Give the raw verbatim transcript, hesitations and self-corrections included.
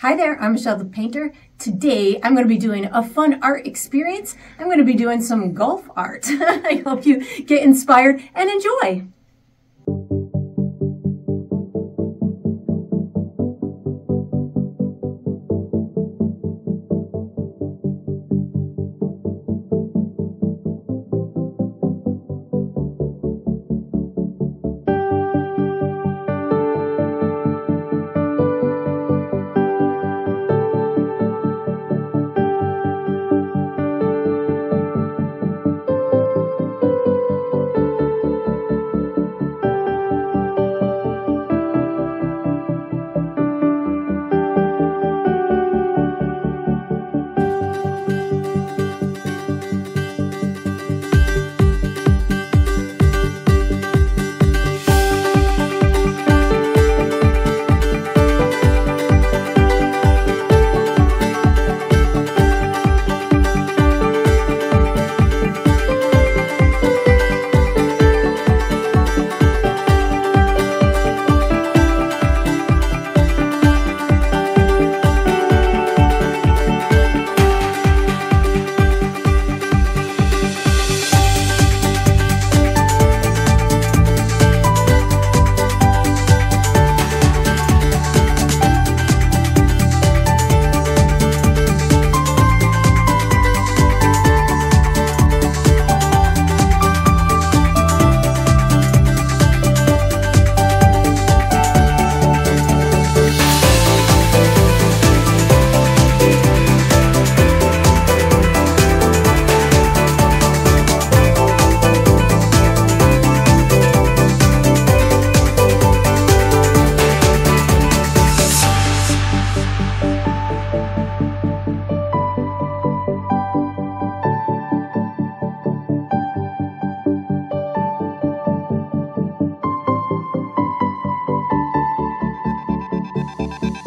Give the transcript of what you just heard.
Hi there, I'm Michelle the Painter. Today I'm going to be doing a fun art experience. I'm going to be doing some golf art. I hope you get inspired and enjoy. Thank you.